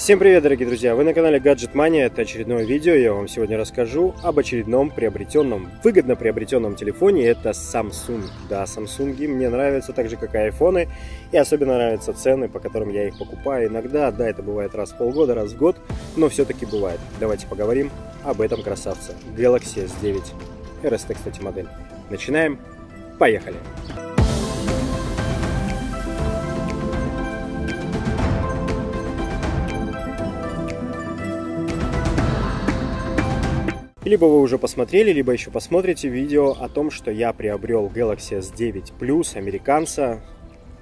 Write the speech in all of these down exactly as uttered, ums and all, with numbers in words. Всем привет, дорогие друзья! Вы на канале GadgetMania. Это очередное видео. Я вам сегодня расскажу об очередном приобретенном, выгодно приобретенном телефоне. Это Samsung. Да, Samsung мне нравятся так же, как и айфоны. И особенно нравятся цены, по которым я их покупаю иногда. Да, это бывает раз в полгода, раз в год, но все-таки бывает. Давайте поговорим об этом красавце. Galaxy эс девять. эр эс ти, кстати, модель. Начинаем. Поехали! Либо вы уже посмотрели, либо еще посмотрите видео о том, что я приобрел Galaxy эс девять плюс американца,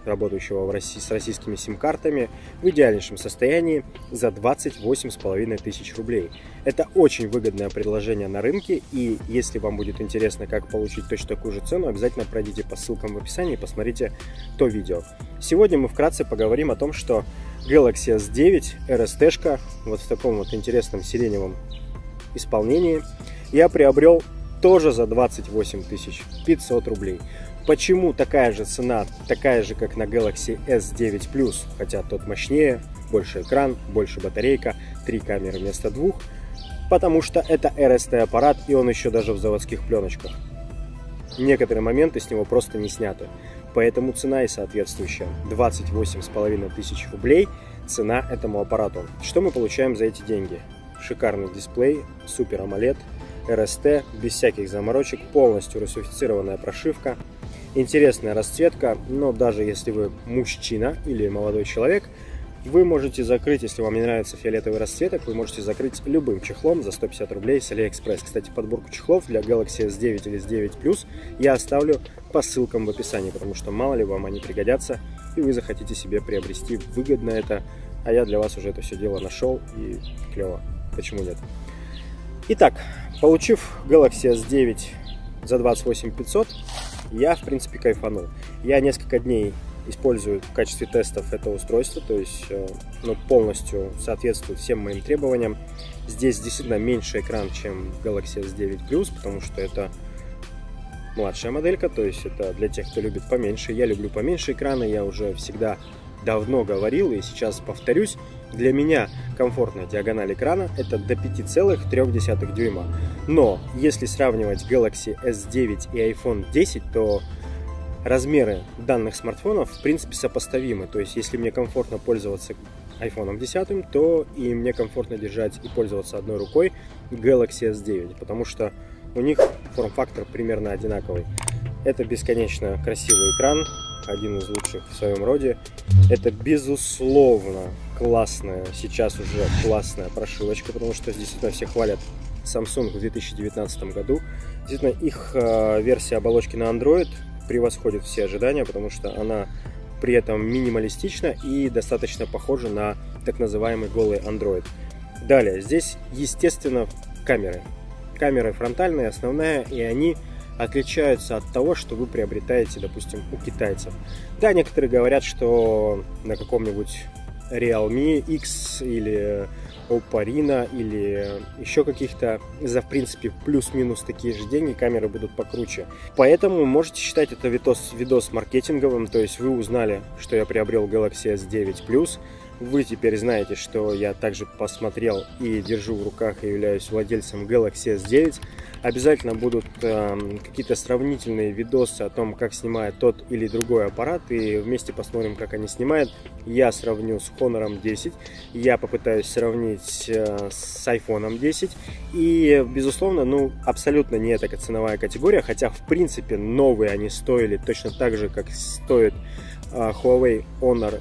работающего в России с российскими сим-картами, в идеальнейшем состоянии за двадцать восемь с половиной тысяч рублей. Это очень выгодное предложение на рынке, и если вам будет интересно, как получить точно такую же цену, обязательно пройдите по ссылкам в описании и посмотрите то видео. Сегодня мы вкратце поговорим о том, что Galaxy эс девять эр эс ти-шка вот в таком вот интересном сиреневом исполнении я приобрел тоже за двадцать восемь тысяч пятьсот рублей. Почему такая же цена, такая же как на Galaxy эс девять плюс, хотя тот мощнее, больше экран, больше батарейка, три камеры вместо двух? Потому что это эр эс ти аппарат, и он еще даже в заводских пленочках. Некоторые моменты с него просто не сняты, поэтому цена и соответствующая. двадцать восемь с половиной тысяч рублей цена этому аппарату. Что мы получаем за эти деньги? Шикарный дисплей, супер AMOLED, эр эс ти, без всяких заморочек, полностью русифицированная прошивка, интересная расцветка, но даже если вы мужчина или молодой человек, вы можете закрыть, если вам не нравится фиолетовый расцветок, вы можете закрыть любым чехлом за сто пятьдесят рублей с Алиэкспресс. Кстати, подборку чехлов для Galaxy эс девять или эс девять плюс я оставлю по ссылкам в описании, потому что мало ли вам они пригодятся, и вы захотите себе приобрести, выгодно это, а я для вас уже это все дело нашел, и клево. Почему нет? Итак, получив Galaxy эс девять за двадцать восемь тысяч пятьсот, я, в принципе, кайфанул. Я несколько дней использую в качестве тестов это устройство, то есть оно полностью соответствует всем моим требованиям. Здесь действительно меньше экран, чем в Galaxy эс девять плюс, потому что это младшая моделька, то есть это для тех, кто любит поменьше. Я люблю поменьше экрана, я уже всегда давно говорил и сейчас повторюсь, для меня комфортная диагональ экрана это до пяти целых трёх десятых дюйма. Но если сравнивать Galaxy эс девять и айфон десять, то размеры данных смартфонов в принципе сопоставимы. То есть если мне комфортно пользоваться айфоном десять, то и мне комфортно держать и пользоваться одной рукой Galaxy эс девять, потому что у них форм-фактор примерно одинаковый. Это бесконечно красивый экран, один из лучших в своем роде. Это, безусловно, классная, сейчас уже классная прошивочка, потому что действительно все хвалят Samsung в две тысячи девятнадцатом году. Действительно, их версия оболочки на Android превосходит все ожидания, потому что она при этом минималистична и достаточно похожа на так называемый голый Android. Далее, здесь, естественно, камеры. Камеры фронтальные, основная, и они отличаются от того, что вы приобретаете, допустим, у китайцев. Да, некоторые говорят, что на каком-нибудь Realme Икс или Oppo Reno или еще каких-то за, в принципе, плюс-минус такие же деньги камеры будут покруче. Поэтому можете считать это видос, видос маркетинговым, то есть вы узнали, что я приобрел Galaxy эс девять плюс, вы теперь знаете, что я также посмотрел и держу в руках и являюсь владельцем Galaxy эс девять. Обязательно будут э, какие-то сравнительные видосы о том, как снимает тот или другой аппарат, и вместе посмотрим, как они снимают. Я сравню с Хонор десять, я попытаюсь сравнить э, с айфоном десять, и, безусловно, ну, абсолютно не эта ценовая категория, хотя, в принципе, новые они стоили точно так же, как стоит э, Huawei Honor,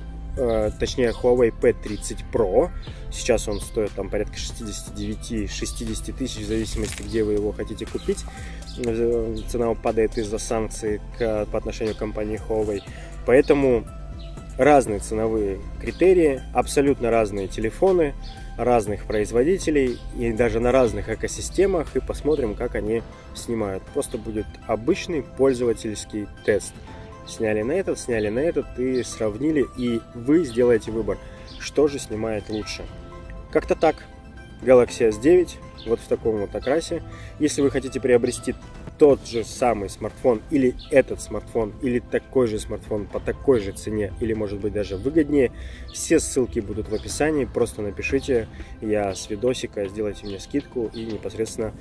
точнее Huawei Пи тридцать Про. Сейчас он стоит там порядка шестидесяти девяти — шестидесяти тысяч, в зависимости, где вы его хотите купить. Цена падает из-за санкций к, по отношению к компании Huawei. Поэтому разные ценовые критерии, абсолютно разные телефоны, разных производителей и даже на разных экосистемах. И посмотрим, как они снимают. Просто будет обычный пользовательский тест. Сняли на этот, сняли на этот и сравнили, и вы сделаете выбор, что же снимает лучше. Как-то так. Galaxy эс девять вот в таком вот окрасе. Если вы хотите приобрести тот же самый смартфон или этот смартфон, или такой же смартфон по такой же цене, или, может быть, даже выгоднее, все ссылки будут в описании. Просто напишите, я с видосика, сделайте мне скидку, и непосредственно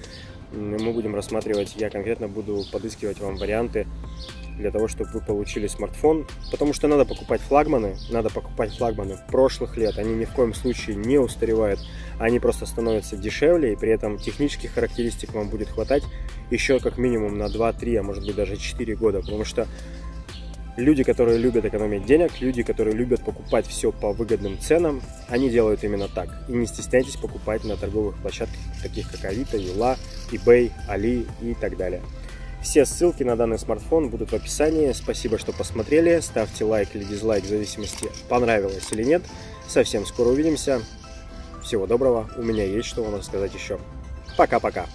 мы будем рассматривать, я конкретно буду подыскивать вам варианты для того, чтобы вы получили смартфон, потому что надо покупать флагманы, надо покупать флагманы прошлых лет, они ни в коем случае не устаревают, они просто становятся дешевле, и при этом технических характеристик вам будет хватать еще как минимум на два-три, а может быть даже четыре года, потому что люди, которые любят экономить денег, люди, которые любят покупать все по выгодным ценам, они делают именно так. И не стесняйтесь покупать на торговых площадках, таких как Авито, Юла, eBay, Али и так далее. Все ссылки на данный смартфон будут в описании. Спасибо, что посмотрели. Ставьте лайк или дизлайк в зависимости, понравилось или нет. Совсем скоро увидимся. Всего доброго. У меня есть что вам рассказать еще. Пока-пока.